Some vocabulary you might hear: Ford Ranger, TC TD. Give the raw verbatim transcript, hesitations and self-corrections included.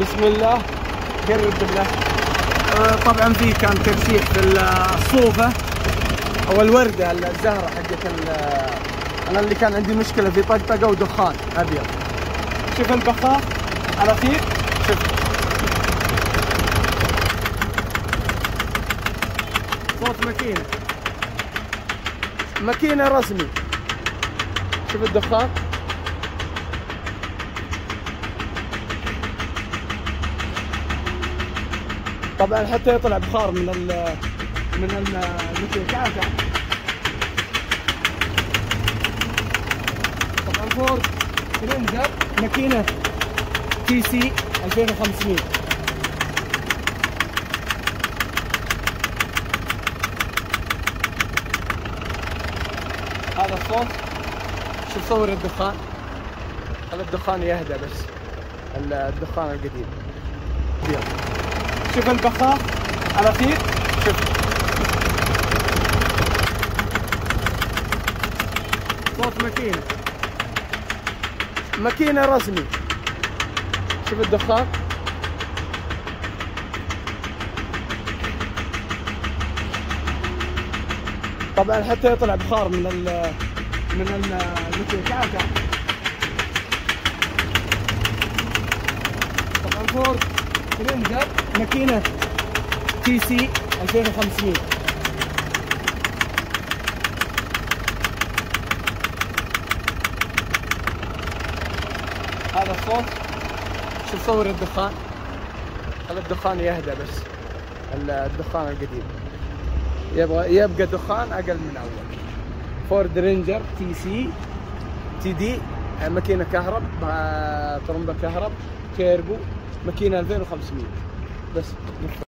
بسم الله. قرب بالله. طبعا في كان ترشيح في الصوفه او الورده الزهره حقت انا اللي كان عندي مشكله في طقطقه ودخان ابيض. شوف البخاخ على رفيق. شوف صوت ماكينه ماكينه رسمي. شوف الدخان. طبعا حتى يطلع بخار من ال من المكياج. طبعا فورد رينجر ماكينه تي سي ألفين وخمسمية. هذا الصوت. شوف صور الدخان. خلي الدخان يهدى بس. الدخان القديم. يلا. شوف البخاخ على فيك. شوف صوت ماكينة ماكينة رسمي. شوف الدخان. طبعا حتى يطلع بخار من ال من المكياج. طبعا فورد رينجر ماكينة تي سي ألفين وخمسمية. هذا الصوت. شوف صور الدخان. خلي الدخان يهدى بس. الدخان القديم يبغى يبقى دخان اقل من اول. فورد رينجر تي سي تي دي ماكينة كهرب مع طرمبة كهرب كيربو ماكينة ألفين وخمسمية. بس